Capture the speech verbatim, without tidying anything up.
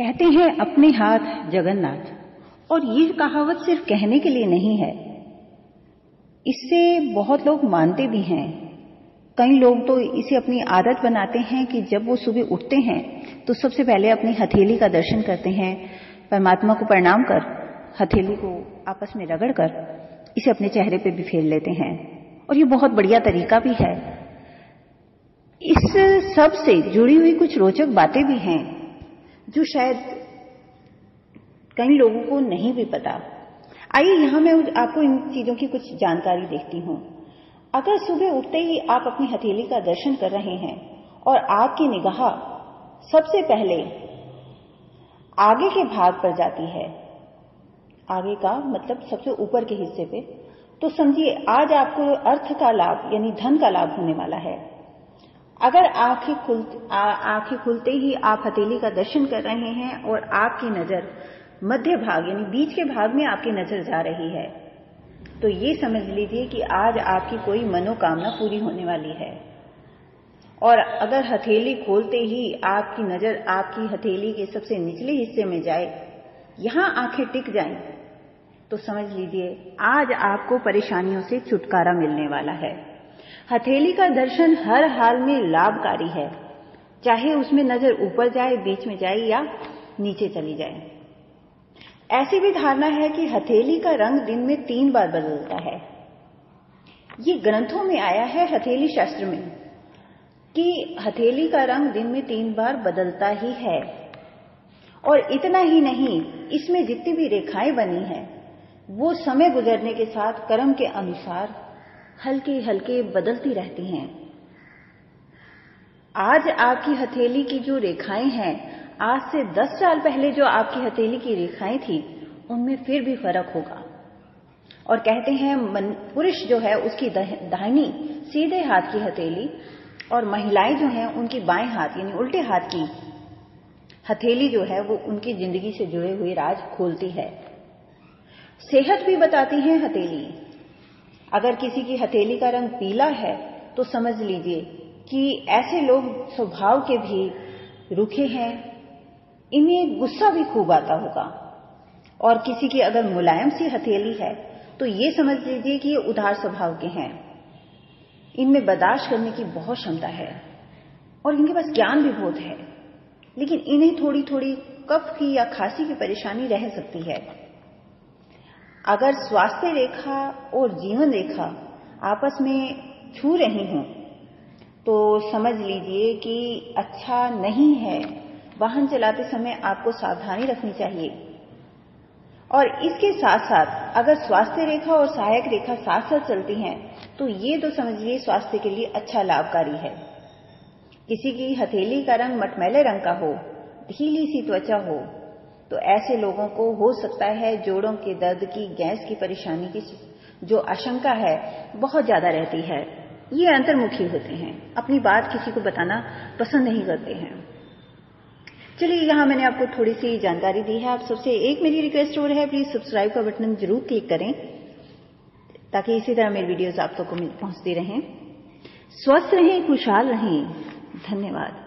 कहते हैं अपने हाथ जगन्नाथ। और यह कहावत सिर्फ कहने के लिए नहीं है, इससे बहुत लोग मानते भी हैं। कई लोग तो इसे अपनी आदत बनाते हैं कि जब वो सुबह उठते हैं तो सबसे पहले अपनी हथेली का दर्शन करते हैं, परमात्मा को प्रणाम कर हथेली को आपस में रगड़ कर इसे अपने चेहरे पे भी फेर लेते हैं। और ये बहुत बढ़िया तरीका भी है। इस सब से जुड़ी हुई कुछ रोचक बातें भी हैं जो शायद कई लोगों को नहीं भी पता। आइए यहाँ मैं आपको इन चीजों की कुछ जानकारी देती हूँ। अगर सुबह उठते ही आप अपनी हथेली का दर्शन कर रहे हैं और आपकी निगाह सबसे पहले आगे के भाग पर जाती है, आगे का मतलब सबसे ऊपर के हिस्से पे, तो समझिए आज आपको अर्थ का लाभ यानी धन का लाभ होने वाला है। अगर आंखें खुल आंखें खुलते ही आप हथेली का दर्शन कर रहे हैं और आपकी नजर मध्य भाग यानी बीच के भाग में आपकी नजर जा रही है, तो ये समझ लीजिए कि आज आपकी कोई मनोकामना पूरी होने वाली है। और अगर हथेली खोलते ही आपकी नजर आपकी हथेली के सबसे निचले हिस्से में जाए, यहां आंखें टिक जाएं, तो समझ लीजिए आज आपको परेशानियों से छुटकारा मिलने वाला है। हथेली का दर्शन हर हाल में लाभकारी है, चाहे उसमें नजर ऊपर जाए, बीच में जाए या नीचे चली जाए। ऐसी भी धारणा है कि हथेली का रंग दिन में तीन बार बदलता है। ये ग्रंथों में आया है, हथेली शास्त्र में, कि हथेली का रंग दिन में तीन बार बदलता ही है। और इतना ही नहीं, इसमें जितनी भी रेखाएं बनी हैं वो समय गुजरने के साथ कर्म के अनुसार हल्के हल्के बदलती रहती हैं। आज आपकी हथेली की जो रेखाएं हैं, आज से दस साल पहले जो आपकी हथेली की रेखाएं थी उनमें फिर भी फर्क होगा। और कहते हैं पुरुष जो है उसकी दाहिनी सीधे हाथ की हथेली और महिलाएं जो हैं उनकी बाएं हाथ यानी उल्टे हाथ की हथेली जो है वो उनकी जिंदगी से जुड़े हुए राज खोलती है। सेहत भी बताती है हथेली। अगर किसी की हथेली का रंग पीला है तो समझ लीजिए कि ऐसे लोग स्वभाव के भी रूखे हैं, इन्हें गुस्सा भी खूब आता होगा। और किसी की अगर मुलायम सी हथेली है तो ये समझ लीजिए कि ये उदार स्वभाव के हैं, इनमें बर्दाश्त करने की बहुत क्षमता है और इनके पास ज्ञान भी बहुत है, लेकिन इन्हें थोड़ी थोड़ी कफ की या खांसी की परेशानी रह सकती है। अगर स्वास्थ्य रेखा और जीवन रेखा आपस में छू रही हों तो समझ लीजिए कि अच्छा नहीं है। वाहन चलाते समय आपको सावधानी रखनी चाहिए। और इसके साथ साथ अगर स्वास्थ्य रेखा और सहायक रेखा साथ साथ चलती हैं तो ये तो समझिए स्वास्थ्य के लिए अच्छा लाभकारी है। किसी की हथेली का रंग मटमैले रंग का हो, ढीली सी त्वचा हो, तो ऐसे लोगों को हो सकता है जोड़ों के दर्द की, गैस की परेशानी की जो आशंका है बहुत ज्यादा रहती है। ये अंतर्मुखी होते हैं, अपनी बात किसी को बताना पसंद नहीं करते हैं। चलिए, यहाँ मैंने आपको थोड़ी सी जानकारी दी है। आप सबसे एक मेरी रिक्वेस्ट और है, प्लीज सब्सक्राइब का बटन जरूर क्लिक करें ताकि इसी तरह मेरी वीडियोस आप तक पहुंचती रहें। स्वस्थ रहें, खुशहाल रहें। धन्यवाद।